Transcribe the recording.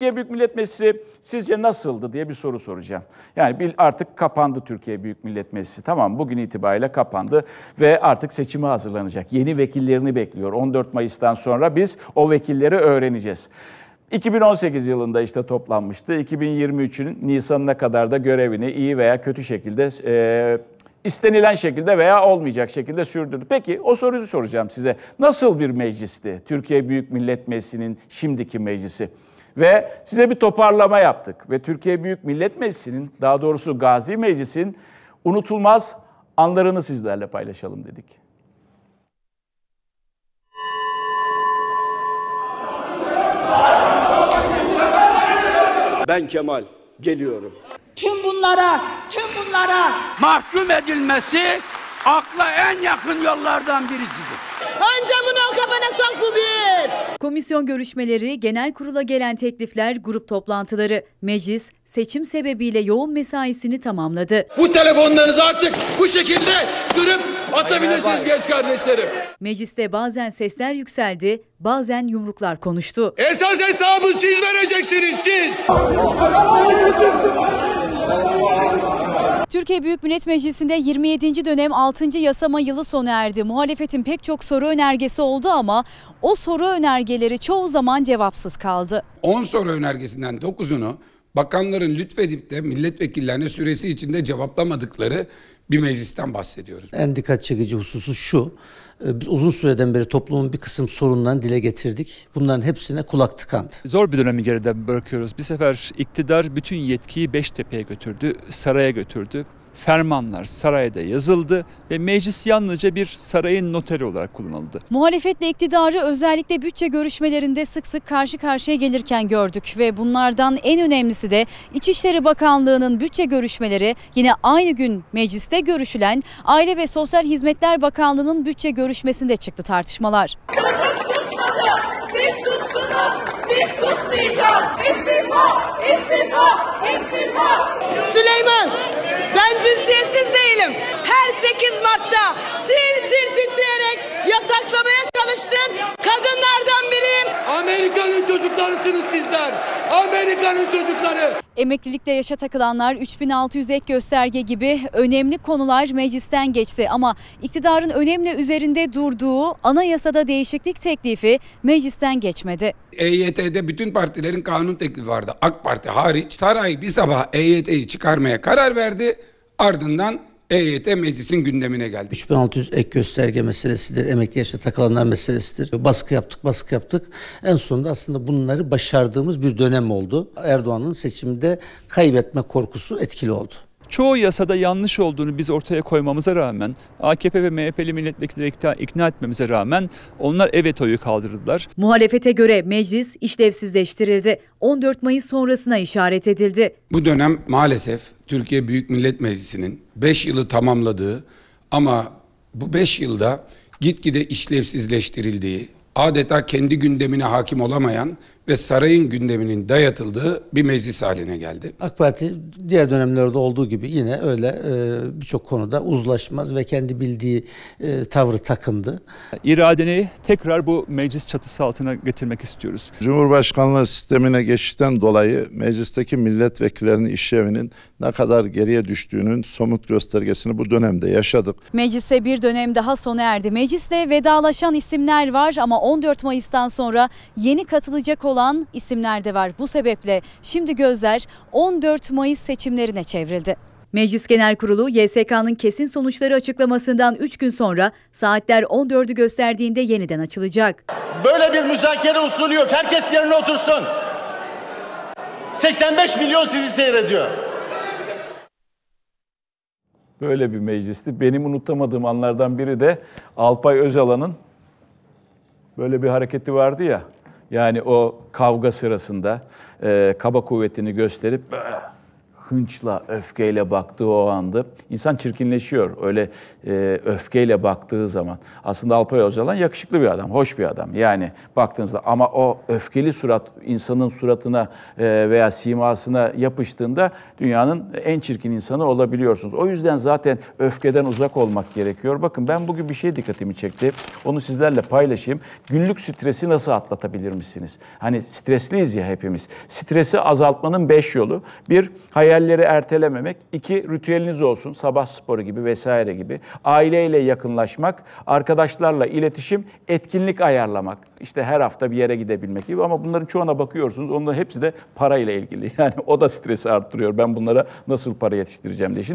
Türkiye Büyük Millet Meclisi sizce nasıldı diye bir soru soracağım. Yani artık kapandı Türkiye Büyük Millet Meclisi. Tamam, bugün itibariyle kapandı ve artık seçime hazırlanacak. Yeni vekillerini bekliyor. 14 Mayıs'tan sonra biz o vekilleri öğreneceğiz. 2018 yılında işte toplanmıştı. 2023'ün Nisan'ına kadar da görevini iyi veya kötü şekilde istenilen şekilde veya olmayacak şekilde sürdürdü. Peki o soruyu soracağım size. Nasıl bir meclisti Türkiye Büyük Millet Meclisi'nin şimdiki meclisi? Ve size bir toparlama yaptık ve Türkiye Büyük Millet Meclisi'nin, daha doğrusu Gazi Meclisi'nin unutulmaz anlarını sizlerle paylaşalım dedik. Ben Kemal, geliyorum. Tüm bunlara mahkum edilmesi akla en yakın yollardan birisidir. Önce bunu kafana sok, bu bir. Komisyon görüşmeleri, genel kurula gelen teklifler, grup toplantıları. Meclis seçim sebebiyle yoğun mesaisini tamamladı. Bu telefonlarınızı artık bu şekilde kırıp atabilirsiniz genç kardeşlerim. Mecliste bazen sesler yükseldi, bazen yumruklar konuştu. Esas hesabı siz vereceksiniz, siz. Türkiye Büyük Millet Meclisi'nde 27. dönem 6. yasama yılı sona erdi. Muhalefetin pek çok soru önergesi oldu ama o soru önergeleri çoğu zaman cevapsız kaldı. 10 soru önergesinden 9'unu bakanların lütfedip de milletvekillerine süresi içinde cevaplamadıkları bir meclisten bahsediyoruz. En dikkat çekici hususu şu, biz uzun süreden beri toplumun bir kısım sorunlarını dile getirdik. Bunların hepsine kulak tıkandı. Zor bir dönemi geride bırakıyoruz. Bir sefer iktidar bütün yetkiyi Beştepe'ye götürdü, saraya götürdü. Fermanlar sarayda yazıldı ve meclis yalnızca bir sarayın noteri olarak kullanıldı. Muhalefetle iktidarı özellikle bütçe görüşmelerinde sık sık karşı karşıya gelirken gördük ve bunlardan en önemlisi de İçişleri Bakanlığı'nın bütçe görüşmeleri, yine aynı gün mecliste görüşülen Aile ve Sosyal Hizmetler Bakanlığı'nın bütçe görüşmesinde çıktı tartışmalar. Biz susmayacağız. İstifa. Süleyman, ben cinsiyetsiz değilim. Her 8 Mart'ta titreyerek yasaklamaya çalıştım. Kadınlardan biriyim. Amerika'nın çocuklarısınız sizler. Amerika'nın çocukları. Emeklilikte yaşa takılanlar, 3600 ek gösterge gibi önemli konular meclisten geçti. Ama iktidarın önemli üzerinde durduğu anayasada değişiklik teklifi meclisten geçmedi. EYT'de bütün partilerin kanun teklifi vardı. AK Parti hariç saray bir sabah EYT'yi çıkarmaya karar verdi. Ardından EYT meclisin gündemine geldi. 3600 ek gösterge meselesidir, emekli yaşa takılanlar meselesidir. Baskı yaptık. En sonunda aslında bunları başardığımız bir dönem oldu. Erdoğan'ın seçimde kaybetme korkusu etkili oldu. Çoğu yasada yanlış olduğunu biz ortaya koymamıza rağmen, AKP ve MHP'li milletvekilleri ikna etmemize rağmen onlar evet oyu kaldırdılar. Muhalefete göre meclis işlevsizleştirildi. 14 Mayıs sonrasına işaret edildi. Bu dönem maalesef Türkiye Büyük Millet Meclisi'nin 5 yılı tamamladığı ama bu 5 yılda gitgide işlevsizleştirildiği, adeta kendi gündemine hakim olamayan ve sarayın gündeminin dayatıldığı bir meclis haline geldi. AK Parti diğer dönemlerde olduğu gibi yine öyle birçok konuda uzlaşmaz ve kendi bildiği tavrı takındı. İradeni tekrar bu meclis çatısı altına getirmek istiyoruz. Cumhurbaşkanlığı sistemine geçişten dolayı meclisteki milletvekillerinin işlevinin ne kadar geriye düştüğünün somut göstergesini bu dönemde yaşadık. Meclise bir dönem daha sona erdi. Mecliste vedalaşan isimler var ama 14 Mayıs'tan sonra yeni katılacak olan isimler de var. Bu sebeple şimdi gözler 14 Mayıs seçimlerine çevrildi. Meclis Genel Kurulu YSK'nın kesin sonuçları açıklamasından 3 gün sonra saatler 14'ü gösterdiğinde yeniden açılacak. Böyle bir müzakere usulü yok. Herkes yerine otursun. 85 milyon sizi seyrediyor. Böyle bir meclisti. Benim unutamadığım anlardan biri de Alpay Özalan'ın böyle bir hareketi vardı ya. Yani o kavga sırasında kaba kuvvetini gösterip hınçla, öfkeyle baktığı o anda insan çirkinleşiyor. Öyle öfkeyle baktığı zaman. Aslında Alpay Özalan yakışıklı bir adam, hoş bir adam. Yani baktığınızda ama o öfkeli surat insanın suratına veya simasına yapıştığında dünyanın en çirkin insanı olabiliyorsunuz. O yüzden zaten öfkeden uzak olmak gerekiyor. Bakın ben bugün bir şey dikkatimi çekti. Onu sizlerle paylaşayım. Günlük stresi nasıl atlatabilir misiniz? Hani stresliyiz ya hepimiz. Stresi azaltmanın 5 yolu. 1- Hayalleri ertelememek. 2- Ritüeliniz olsun. Sabah sporu gibi vesaire gibi. Aileyle yakınlaşmak, arkadaşlarla iletişim, etkinlik ayarlamak. İşte her hafta bir yere gidebilmek gibi ama bunların çoğuna bakıyorsunuz. Onların hepsi de parayla ilgili. Yani o da stresi arttırıyor. Ben bunlara nasıl para yetiştireceğim diye. Şimdi